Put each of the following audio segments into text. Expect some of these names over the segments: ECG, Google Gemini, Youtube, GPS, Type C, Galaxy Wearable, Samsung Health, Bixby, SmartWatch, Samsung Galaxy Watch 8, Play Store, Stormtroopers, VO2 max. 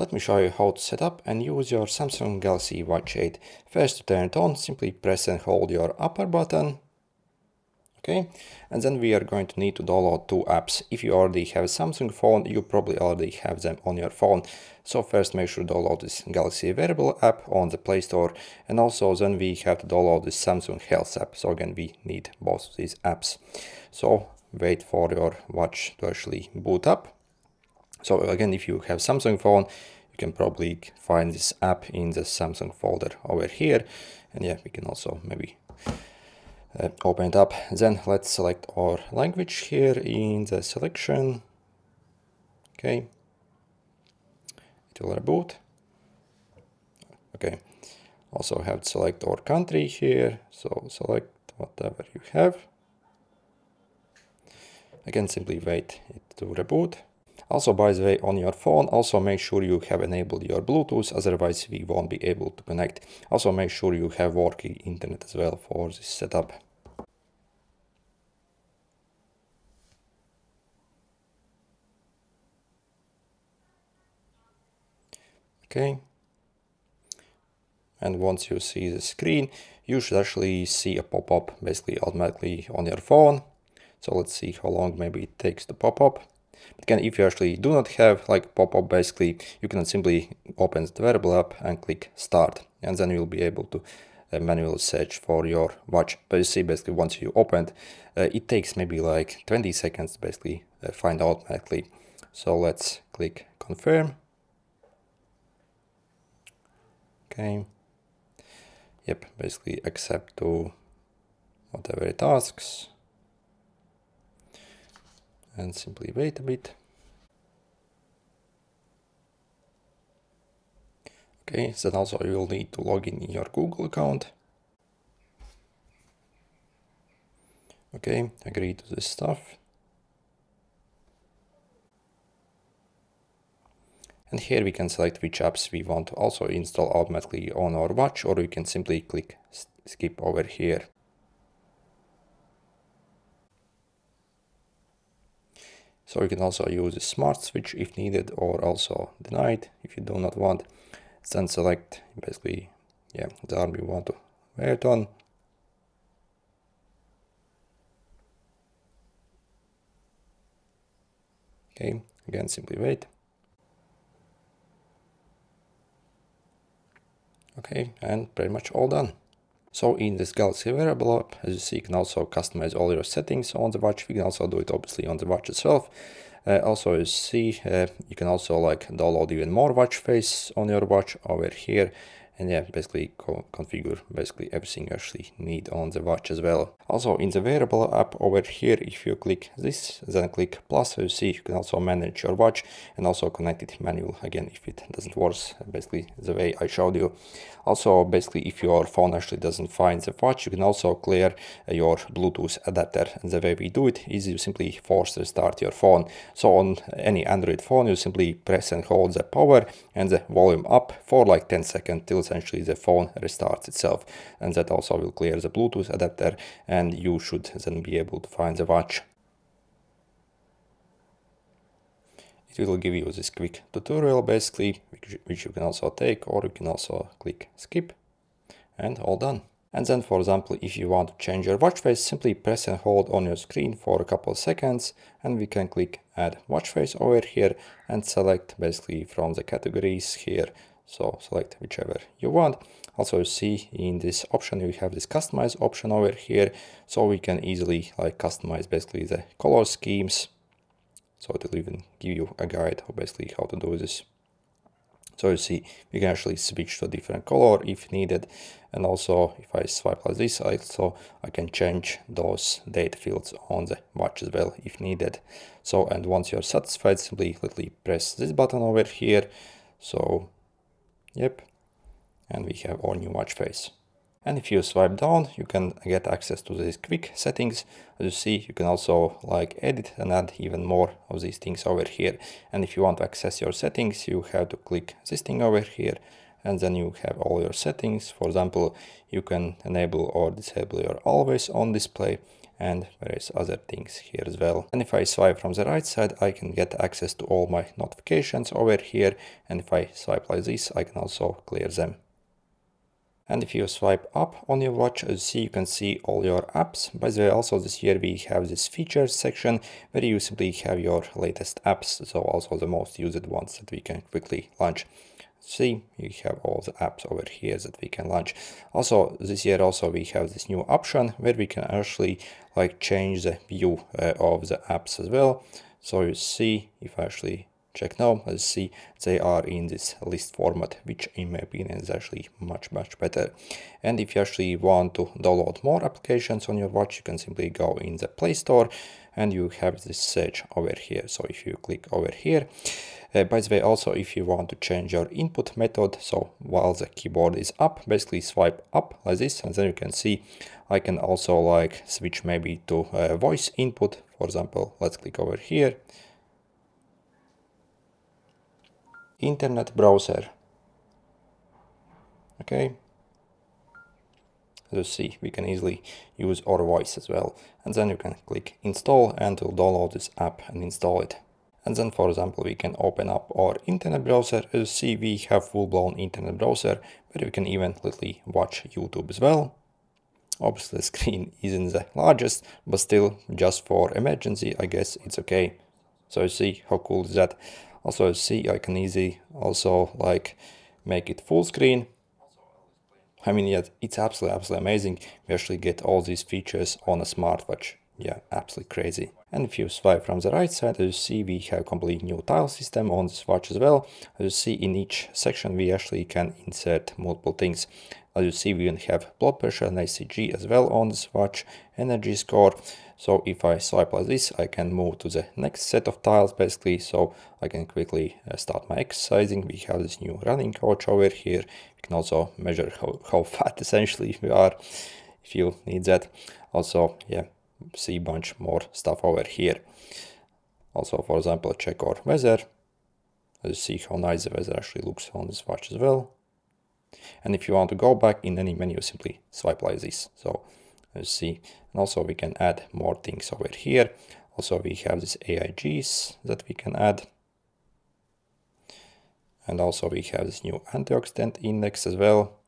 Let me show you how to set up and use your Samsung Galaxy Watch 8. First, to turn it on, simply press and hold your upper button. Okay, and then we are going to need to download two apps. If you already have a Samsung phone, you probably already have them on your phone. So first make sure to download this Galaxy Wearable app on the Play Store, and also then we have to download this Samsung Health app. So again, we need both of these apps. So wait for your watch to actually boot up. So again, if you have Samsung phone, you can probably find this app in the Samsung folder over here. And yeah, we can also maybe open it up. Then let's select our language here in the selection. Okay, it will reboot. Okay, also have to select our country here, so select whatever you have. Again, simply wait it to reboot. Also, by the way, on your phone, also make sure you have enabled your Bluetooth, otherwise we won't be able to connect. Also, make sure you have working internet as well for this setup. Okay. And once you see the screen, you should actually see a pop-up basically automatically on your phone. So let's see how long maybe it takes to pop up. Again, if you actually do not have like pop-up, basically you can simply open the wearable app and click start, and then you'll be able to manually search for your watch. But you see, basically once you open it, it takes maybe like 20 seconds to basically find out automatically. So let's click confirm. Okay, yep, basically accept to whatever it asks. And simply wait a bit. Okay, then also you will need to log in your Google account. Okay, agree to this stuff. And here we can select which apps we want to also install automatically on our watch, or we can simply click skip over here. So you can also use a smart switch if needed, or also denied if you do not want. Then select basically, yeah, the arm you want to wear it on. Okay, again, simply wait. Okay, and pretty much all done. So in this Galaxy Wearable app, as you see, you can also customize all your settings on the watch. We can also do it obviously on the watch itself. Also, you see, you can also like download even more watch face on your watch over here. And yeah, basically configure basically everything you actually need on the watch as well. Also in the wearable app over here, if you click this, then click plus, you see you can also manage your watch and also connect it manually again if it doesn't work basically the way I showed you. Also basically if your phone actually doesn't find the watch, you can also clear your Bluetooth adapter. And the way we do it is you simply force restart your phone. So on any Android phone, you simply press and hold the power and the volume up for like 10 seconds till essentially the phone restarts itself, and that also will clear the Bluetooth adapter, and you should then be able to find the watch. It will give you this quick tutorial basically, which you can also take, or you can also click skip, and all done. And then, for example, if you want to change your watch face, simply press and hold on your screen for a couple of seconds, and we can click add watch face over here and select basically from the categories here. So select whichever you want. Also you see in this option you have this customize option over here, so we can easily like customize basically the color schemes. So it will even give you a guide of basically how to do this. So you see we can actually switch to a different color if needed, and also if I swipe like this, also I can change those date fields on the watch as well if needed. So, and once you're satisfied, simply literally press this button over here. So yep, and we have our new watch face. And if you swipe down, you can get access to these quick settings. As you see, you can also like edit and add even more of these things over here. And if you want to access your settings, you have to click this thing over here, and then you have all your settings. For example, you can enable or disable your always on display, and there is other things here as well. And if I swipe from the right side, I can get access to all my notifications over here, and if I swipe like this, I can also clear them. And if you swipe up on your watch, as you see, you can see all your apps. By the way, also this year we have this features section where you simply have your latest apps, so also the most used ones that we can quickly launch. See, you have all the apps over here that we can launch. Also this year we have this new option where we can actually like change the view of the apps as well. So you see, if I actually check now, let's see, they are in this list format, which in my opinion is actually much better. And if you actually want to download more applications on your watch, you can simply go in the Play Store and you have this search over here. So if you click over here, by the way, also if you want to change your input method, so while the keyboard is up, basically swipe up like this, and then you can see I can also like switch maybe to voice input. For example, let's click over here, internet browser. Okay, as you see, we can easily use our voice as well, and then you can click install and to download this app and install it. And then, for example, we can open up our internet browser. As you see, we have full-blown internet browser, but we can even literally watch YouTube as well. Obviously the screen isn't the largest, but still, just for emergency, I guess it's okay. So you see how cool is that. Also you see, I can easily also like make it full screen. I mean, yeah, it's absolutely amazing. We actually get all these features on a smartwatch. Yeah, absolutely crazy. And if you swipe from the right side, as you see, we have a complete new tile system on this watch as well. As you see, in each section we actually can insert multiple things. As you see, we even have blood pressure and ECG as well on this watch, energy score. So if I swipe like this, I can move to the next set of tiles basically, so I can quickly start my exercising. We have this new running coach over here. You can also measure how fat essentially we are if you need that. Also, yeah, see a bunch more stuff over here. Also, for example, check our weather. As you see how nice the weather actually looks on this watch as well. And if you want to go back in any menu, simply swipe like this. So you see, and also we can add more things over here. Also we have these AIGs that we can add, and also we have this new antioxidant index as well.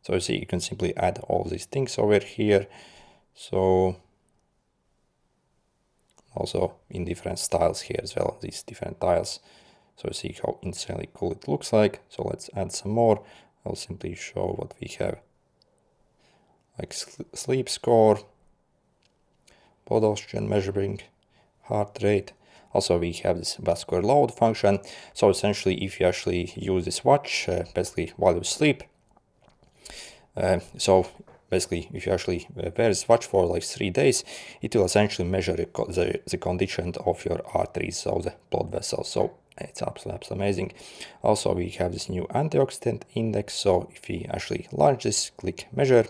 So you see, you can simply add all these things over here. So also in different styles here as well, these different tiles. So you see how insanely cool it looks like. So let's add some more. I'll simply show what we have, like sleep score, blood oxygen measuring, heart rate. Also we have this vascular load function. So essentially, if you actually use this watch basically while you sleep, basically, if you actually wear this watch for like 3 days, it will essentially measure the condition of your arteries, so the blood vessels. So it's absolutely amazing. Also, we have this new antioxidant index. So if we actually launch this, click measure.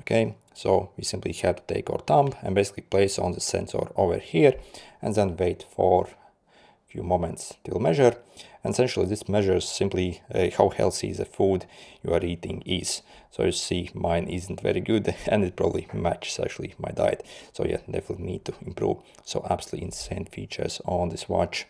Okay, so we simply have to take our thumb and basically place on the sensor over here, and then wait for a few moments till measure. And essentially this measures simply how healthy the food you are eating is. So you see, mine isn't very good, and it probably matches actually my diet. So yeah, definitely need to improve. So absolutely insane features on this watch.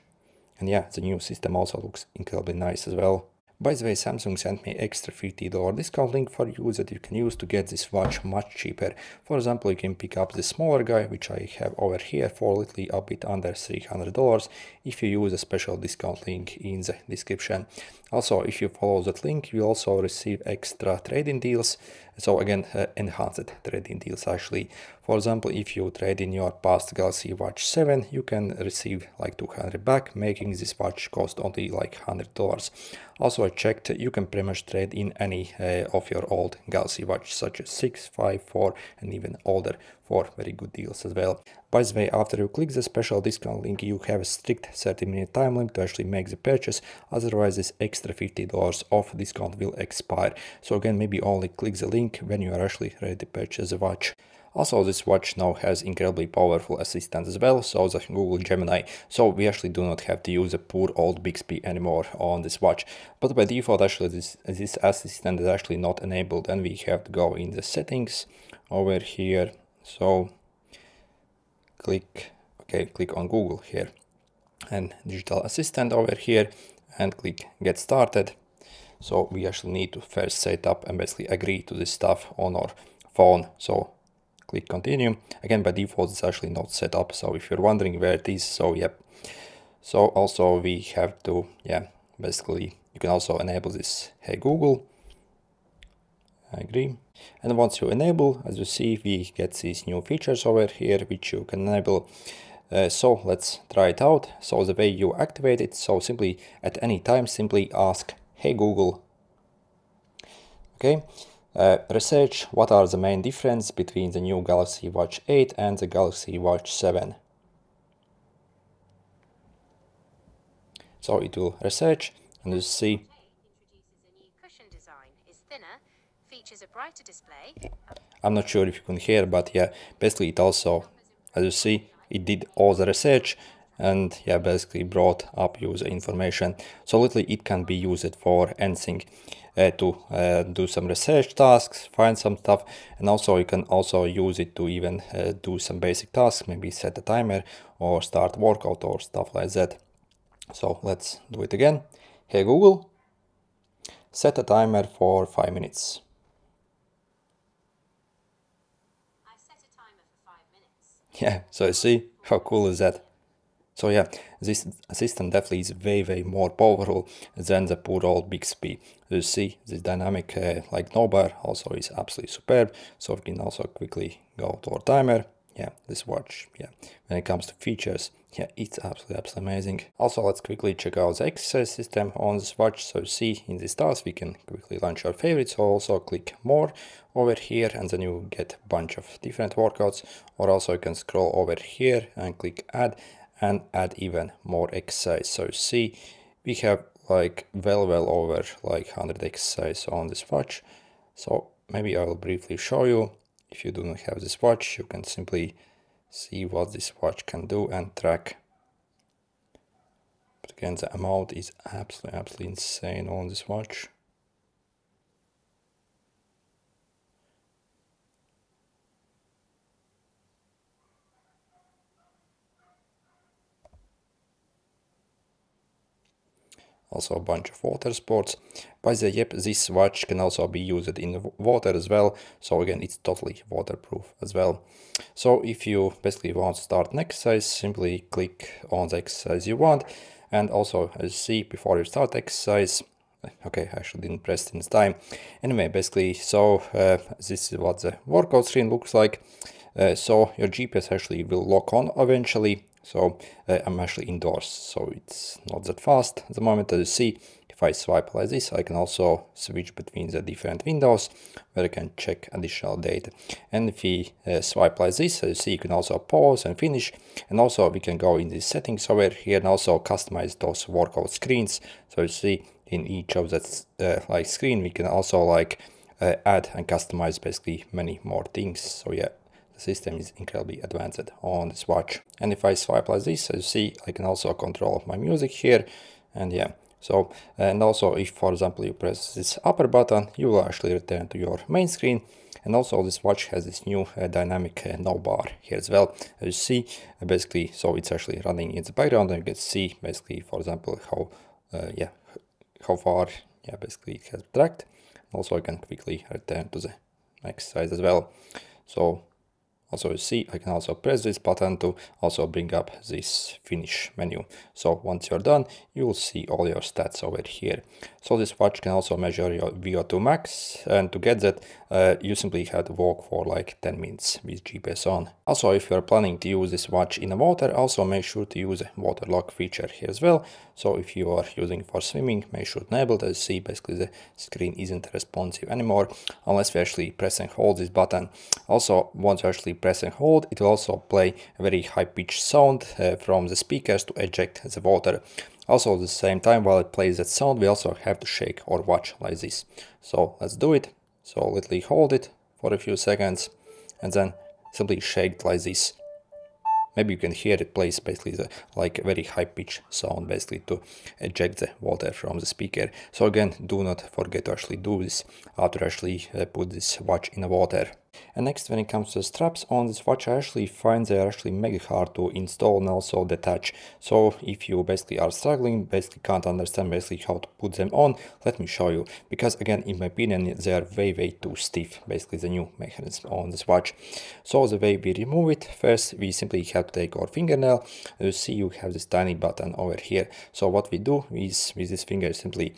And yeah, the new system also looks incredibly nice as well. By the way, Samsung sent me extra $50 discount link for you that you can use to get this watch much cheaper. For example, you can pick up the smaller guy, which I have over here, for literally a bit under $300 if you use a special discount link in the description. Also, if you follow that link, you also receive extra trading deals. So again, enhanced trading deals actually. For example, if you trade in your past Galaxy Watch 7, you can receive like $200 back, making this watch cost only like $100. Also, I checked, you can pretty much trade in any of your old Galaxy Watch, such as 6, 5, 4 and even older, for very good deals as well. By the way, after you click the special discount link, you have a strict 30-minute time limit to actually make the purchase, otherwise this extra $50 off discount will expire. So again, maybe only click the link when you are actually ready to purchase the watch. Also, this watch now has incredibly powerful assistant as well, so the Google Gemini. So we actually do not have to use a poor old Bixby anymore on this watch. But by default, actually, this assistant is actually not enabled, and we have to go in the settings over here. So click, okay, click on Google here and digital assistant over here and click get started. So we actually need to first set up and basically agree to this stuff on our phone. So click continue. Again, by default, it's actually not set up. So if you're wondering where it is, so yep. So also we have to, yeah, basically you can also enable this Hey Google. I agree. And once you enable, as you see, we get these new features over here, which you can enable. So let's try it out. So the way you activate it, so simply at any time, simply ask, Hey Google. Okay, research what are the main differences between the new Galaxy Watch 8 and the Galaxy Watch 7. So it will research and you see. A brighter display. I'm not sure if you can hear, but yeah, basically it also, as you see, it did all the research and yeah, basically brought up user information. So literally it can be used for anything, to do some research tasks, find some stuff, and also you can also use it to even do some basic tasks, maybe set a timer or start workout or stuff like that. So let's do it again. Hey Google, set a timer for 5 minutes. Yeah, so you see, how cool is that? So yeah, this assistant definitely is way, way more powerful than the poor old Bixby. You see, this dynamic like knob also is absolutely superb. So we can also quickly go to our timer. Yeah, this watch, yeah, when it comes to features, yeah, it's absolutely amazing. Also, let's quickly check out the exercise system on this watch. So you see, in this task, we can quickly launch our favorites. Also click more over here and then you get a bunch of different workouts. Or also you can scroll over here and click add and add even more exercise. So you see, we have like well over like 100 exercises on this watch. So maybe I will briefly show you. If you do not have this watch, you can simply see what this watch can do and track. But again, the amount is absolutely insane on this watch. Also a bunch of water sports. By the way, yep, this watch can also be used in water as well. So again, it's totally waterproof as well. So if you basically want to start an exercise, simply click on the exercise you want. And also, as you see, before you start exercise, okay, I actually didn't press this time. Anyway, basically, so this is what the workout screen looks like. So your GPS actually will lock on eventually. So I'm actually indoors, so it's not that fast at the moment. As you see, if I swipe like this, I can also switch between the different windows where I can check additional data. And if we swipe like this, as you see, you can also pause and finish. And also we can go in the settings over here and also customize those workout screens. So you see, in each of that like screen, we can also like add and customize basically many more things. So yeah, system is incredibly advanced on this watch. And if I swipe like this, as you see, I can also control my music here. And yeah, so, and also if for example you press this upper button, you will actually return to your main screen. And also this watch has this new dynamic knob bar here as well. As you see, basically, so it's actually running in the background and you can see basically, for example, how far, yeah, basically it has tracked. Also I can quickly return to the exercise as well. So also you see, I can also press this button to also bring up this finish menu. So once you're done, you will see all your stats over here. So this watch can also measure your VO2 max. And to get that, you simply have to walk for like 10 minutes with GPS on. Also, if you're planning to use this watch in the water, also make sure to use a water lock feature here as well. So if you are using for swimming, make sure to enable. As you see, basically the screen isn't responsive anymore, unless we actually press and hold this button. Also, once you actually press and hold, it will also play a very high-pitched sound from the speakers to eject the water. Also at the same time, while it plays that sound, we also have to shake or watch like this. So let's do it. So literally hold it for a few seconds and then simply shake it like this. Maybe you can hear it plays basically the like very high-pitched sound basically to eject the water from the speaker. So again, do not forget to actually do this after actually put this watch in the water. And next, when it comes to straps on this watch, I actually find they are actually mega hard to install and also detach. So if you basically are struggling, basically can't understand basically how to put them on, let me show you. Because again, in my opinion, they are way too stiff, basically the new mechanism on this watch. So the way we remove it, first we simply have to take our fingernail. You see you have this tiny button over here. So what we do is with this finger simply,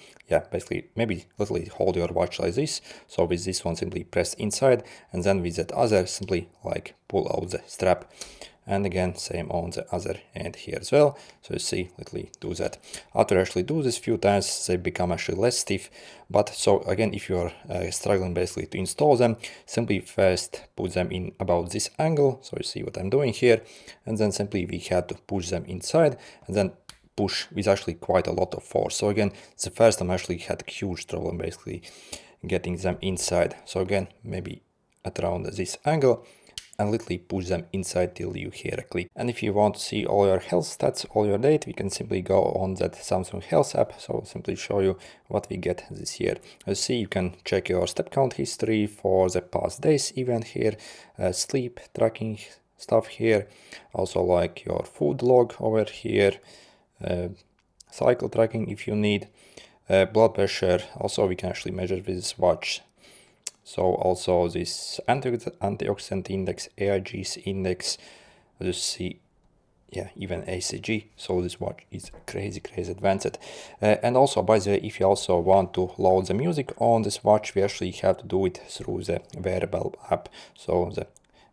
basically maybe literally hold your watch like this. So with this one simply press inside, and then with that other simply like pull out the strap, and again same on the other end here as well. So you see, literally do that. After actually do this few times, they become actually less stiff. But so again, if you are struggling basically to install them, simply first put them in about this angle. So you see what I'm doing here, and then simply we had to push them inside, and then push with actually quite a lot of force. So again, the first time I actually had huge trouble basically getting them inside. So again, maybe at around this angle, and literally push them inside till you hear a click. And if you want to see all your health stats, all your data, we can simply go on that Samsung Health app. So I'll simply show you what we get this year. You see, you can check your step count history for the past days, even here, sleep tracking stuff here, also like your food log over here, cycle tracking if you need, blood pressure. Also we can actually measure with this watch. So also this antioxidant index, AIG's index, you see, even ECG. So this watch is crazy advanced. And also, by the way, if you also want to load the music on this watch, we actually have to do it through the wearable app, so the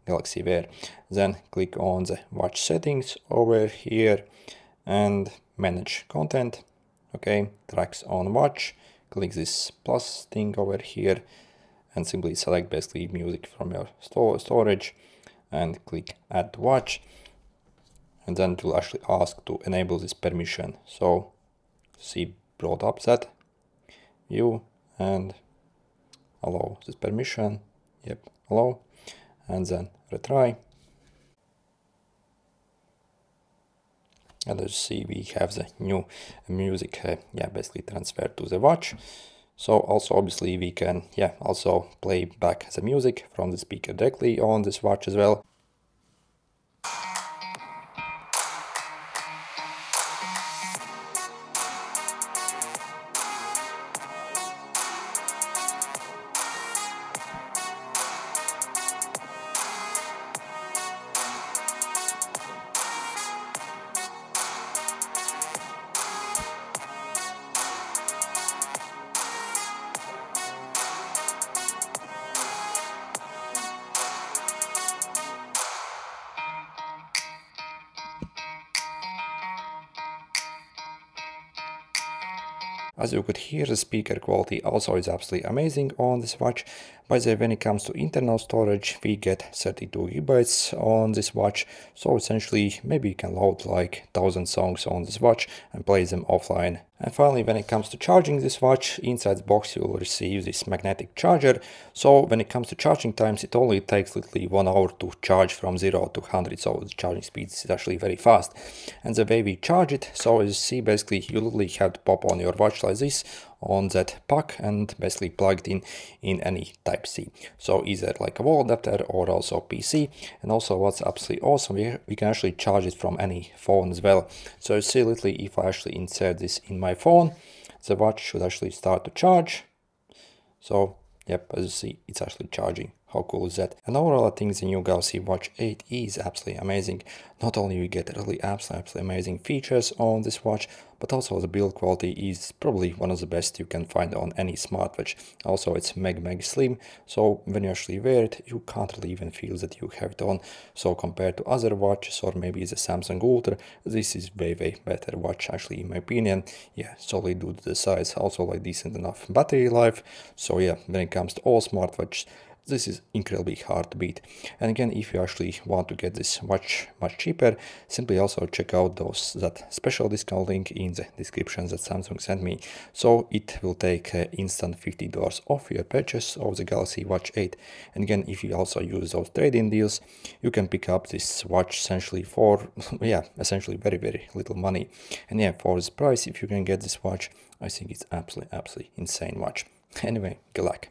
Galaxy Wear. Then click on the watch settings over here and manage content. Okay, tracks on watch, click this plus thing over here, and simply select basically music from your storage and click add watch, and then it will actually ask to enable this permission. So see, brought up that view and allow this permission, allow, and then retry. And as you see, we have the new music basically transferred to the watch. So also obviously we can also play back the music from the speaker directly on this watch as well. As you could hear, the speaker quality also is absolutely amazing on this watch. By the way, when it comes to internal storage, we get 32 GB on this watch. So essentially, maybe you can load like 1,000 songs on this watch and play them offline. And finally, when it comes to charging this watch, inside the box you will receive this magnetic charger. So when it comes to charging times, it only takes literally 1 hour to charge from 0 to 100. So the charging speed is actually very fast. And the way we charge it, so as you see, basically you literally have to pop on your watch like this on that puck and basically plugged in any Type C. So either like a wall adapter or also PC. And also what's absolutely awesome, we can actually charge it from any phone as well. So you see, literally if I actually insert this in my phone, the watch should actually start to charge. So as you see, it's actually charging. How cool is that? And overall, I think the new Galaxy Watch 8 is absolutely amazing. Not only we get really absolutely amazing features on this watch, but also the build quality is probably one of the best you can find on any smartwatch. Also, it's mega slim, so when you actually wear it, you can't really even feel that you have it on. So compared to other watches or maybe the Samsung Ultra, this is way better watch actually in my opinion. Solely due to the size, also like decent enough battery life. So when it comes to all smartwatches, this is incredibly hard to beat. And again, if you actually want to get this watch much cheaper, simply also check out that special discount link in the description that Samsung sent me. So it will take instant $50 off your purchase of the Galaxy Watch 8. And again, if you also use those trade-in deals, you can pick up this watch essentially for essentially very little money. And for this price, if you can get this watch, I think it's absolutely insane watch. Anyway, good luck.